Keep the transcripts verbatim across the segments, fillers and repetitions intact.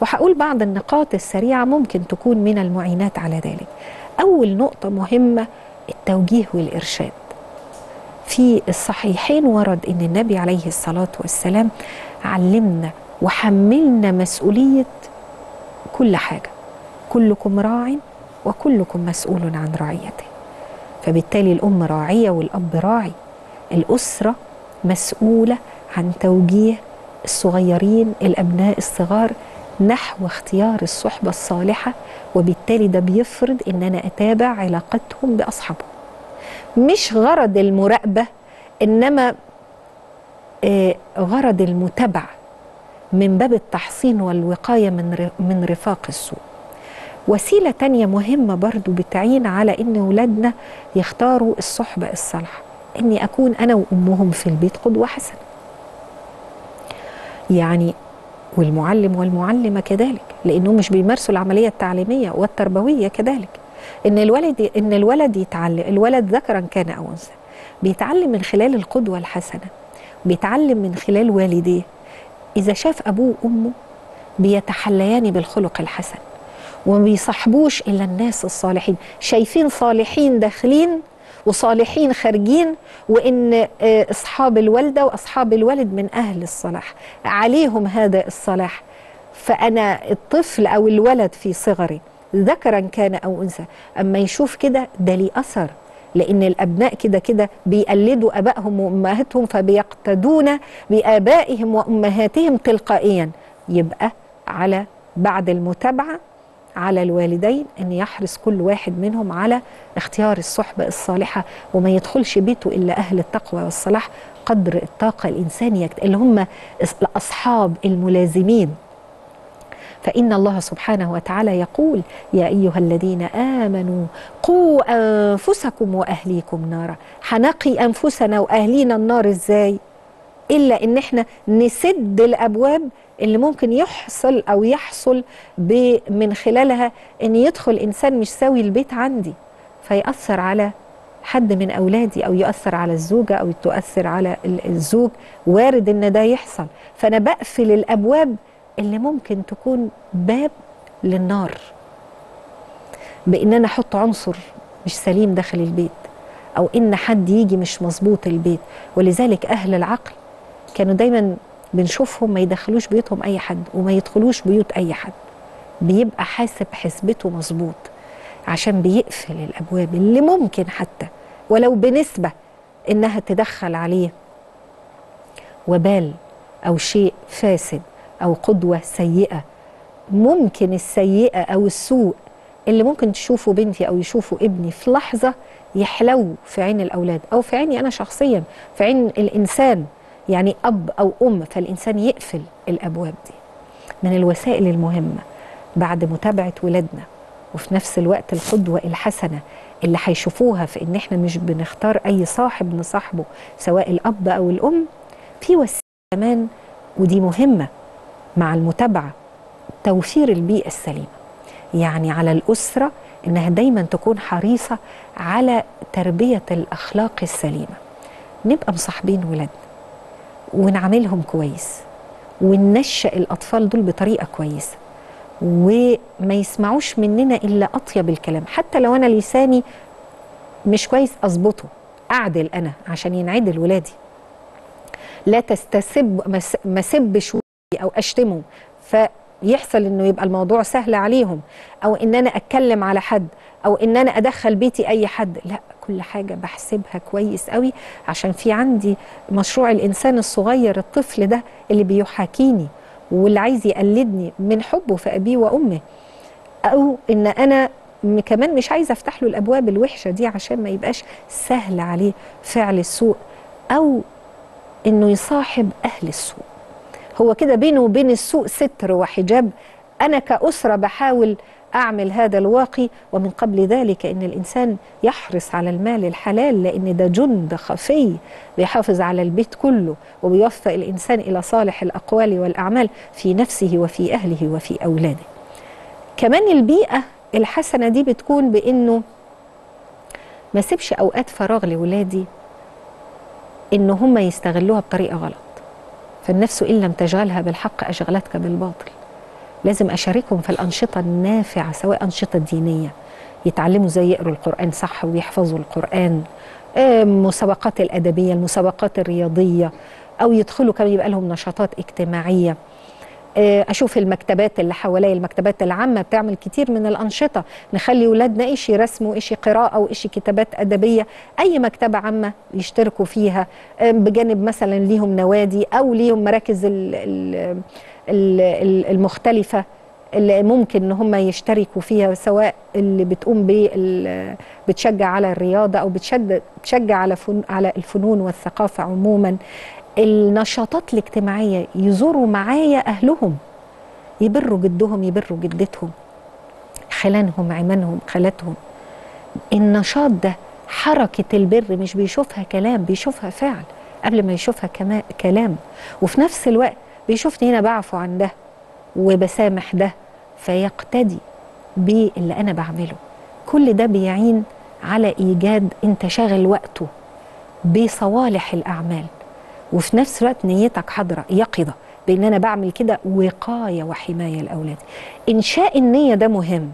وهقول بعض النقاط السريعة ممكن تكون من المعينات على ذلك. أول نقطة مهمة التوجيه والإرشاد. في الصحيحين ورد أن النبي عليه الصلاة والسلام علمنا وحملنا مسؤولية كل حاجة، كلكم راع وكلكم مسؤول عن رعيته. فبالتالي الأم راعية والأب راعي، الأسرة مسؤولة عن توجيه الصغيرين الأبناء الصغار نحو اختيار الصحبة الصالحة، وبالتالي ده بيفرض إن أنا أتابع علاقتهم بأصحابهم. مش غرض المراقبة، إنما غرض المتابعة من باب التحصين والوقاية من من رفاق السوء. وسيلة تانية مهمة برضو بتعين على إن ولادنا يختاروا الصحبة الصالحة، إني أكون أنا وأمهم في البيت قدوة حسنة. يعني والمعلم والمعلمة كذلك، لأنهم مش بيمارسوا العملية التعليمية والتربوية كذلك. إن الولد إن الولد يتعلم، الولد ذكرا كان أو أنثى، بيتعلم من خلال القدوة الحسنة، بيتعلم من خلال والديه. إذا شاف أبوه وأمه بيتحليان بالخلق الحسن، وما بيصاحبوش إلا الناس الصالحين، شايفين صالحين داخلين وصالحين خارجين، وإن أصحاب الوالدة وأصحاب الوالد من أهل الصلاح، عليهم هذا الصلاح. فأنا الطفل أو الولد في صغري ذكرا كان أو أنثى أما يشوف كده ده ليه أثر، لأن الأبناء كده كده بيقلدوا أبائهم وأمهاتهم، فبيقتدون بآبائهم وأمهاتهم تلقائيا. يبقى على بعد المتابعة على الوالدين أن يحرص كل واحد منهم على اختيار الصحبة الصالحة، وما يدخلش بيته إلا أهل التقوى والصلاح قدر الطاقة الإنسانية اللي هم أصحاب الملازمين. فإن الله سبحانه وتعالى يقول يا أيها الذين آمنوا قوا أنفسكم وأهليكم نارا. هنقي أنفسنا وأهلينا النار إزاي؟ إلا إن احنا نسد الأبواب اللي ممكن يحصل أو يحصل من خلالها إن يدخل إنسان مش ساوي البيت عندي، فيأثر على حد من أولادي، أو يؤثر على الزوجة، أو تؤثر على الزوج. وارد إن ده يحصل، فأنا بقفل الأبواب اللي ممكن تكون باب للنار، بإن أنا أحط عنصر مش سليم داخل البيت، أو إن حد يجي مش مظبوط البيت. ولذلك أهل العقل كانوا دايما بنشوفهم ما يدخلوش بيوتهم أي حد، وما يدخلوش بيوت أي حد، بيبقى حاسب حسبته مظبوط، عشان بيقفل الأبواب اللي ممكن حتى ولو بنسبة إنها تدخل عليه وبال أو شيء فاسد أو قدوة سيئة. ممكن السيئة أو السوء اللي ممكن تشوفه بنتي أو يشوفه ابني في لحظة يحلو في عين الأولاد، أو في عيني أنا شخصيا، في عين الإنسان يعني أب أو أم. فالإنسان يقفل الأبواب دي. من الوسائل المهمة بعد متابعة ولادنا، وفي نفس الوقت القدوة الحسنة اللي هيشوفوها في إن إحنا مش بنختار أي صاحب نصاحبه سواء الأب أو الأم، في وسيلة كمان ودي مهمة مع المتابعة، توفير البيئة السليمة. يعني على الأسرة إنها دايما تكون حريصة على تربية الأخلاق السليمة. نبقى مصاحبين ولادنا ونعملهم كويس، وننشأ الأطفال دول بطريقة كويسة، وما يسمعوش مننا إلا أطيب الكلام. حتى لو أنا لساني مش كويس أظبطه، أعدل أنا عشان ينعدل ولادي. لا تستسب، ما سبش أو أشتمه فيحصل إنه يبقى الموضوع سهل عليهم، أو إن أنا أتكلم على حد، أو إن أنا أدخل بيتي أي حد. لا، كل حاجة بحسبها كويس قوي، عشان في عندي مشروع الإنسان الصغير، الطفل ده اللي بيحاكيني واللي عايز يقلدني من حبه في أبيه وأمه. أو إن أنا كمان مش عايزة أفتح له الأبواب الوحشة دي عشان ما يبقاش سهل عليه فعل السوء، أو إنه يصاحب أهل السوء. هو كده بينه وبين السوء ستر وحجاب. أنا كأسرة بحاول أعمل هذا الواقي. ومن قبل ذلك إن الإنسان يحرص على المال الحلال، لأن ده جند خفي بيحافظ على البيت كله، وبيوفق الإنسان إلى صالح الأقوال والأعمال في نفسه وفي أهله وفي أولاده. كمان البيئة الحسنة دي بتكون بإنه ما سيبش أوقات فراغ لولادي إن هم يستغلوها بطريقة غلط. فالنفس إن لم تشغلها بالحق أشغلتك بالباطل. لازم أشاركهم في الأنشطة النافعة، سواء أنشطة دينية يتعلموا ازاي يقروا القرآن صح ويحفظوا القرآن، المسابقات الأدبية، المسابقات الرياضية، أو يدخلوا كمان يبقى لهم نشاطات اجتماعية. أشوف المكتبات اللي حواليا، المكتبات العامة بتعمل كتير من الأنشطة، نخلي ولادنا إيش يرسموا، إيش قراءة، وإيش كتابات أدبية، أي مكتبة عامة يشتركوا فيها، بجانب مثلا ليهم نوادي أو ليهم مراكز المختلفة اللي ممكن ان هم يشتركوا فيها، سواء اللي بتقوم ب بتشجع على الرياضه او بتشجع على على الفنون والثقافه عموما. النشاطات الاجتماعيه يزوروا معايا اهلهم، يبروا جدهم، يبروا جدتهم، خلانهم، عمانهم، خالاتهم. النشاط ده حركه البر مش بيشوفها كلام، بيشوفها فعل قبل ما يشوفها كلام، وفي نفس الوقت بيشوفني هنا بعفو عن ده وبسامح ده فيقتدي باللي أنا بعمله. كل ده بيعين على إيجاد أنت شاغل وقته بصوالح الأعمال، وفي نفس الوقت نيتك حاضرة يقظة بأن أنا بعمل كده وقاية وحماية لأولادي. إنشاء النية ده مهم،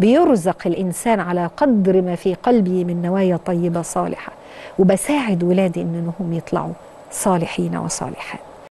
بيرزق الإنسان على قدر ما في قلبه من نوايا طيبة صالحة، وبساعد ولادي أنهم يطلعوا صالحين وصالحات.